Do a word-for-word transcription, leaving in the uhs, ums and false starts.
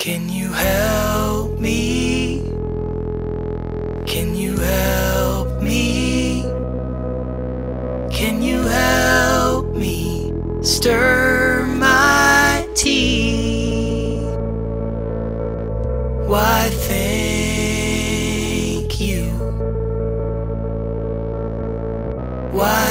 Can you help me? Can you help me? Can you help me stir my tea? Why thank you. Why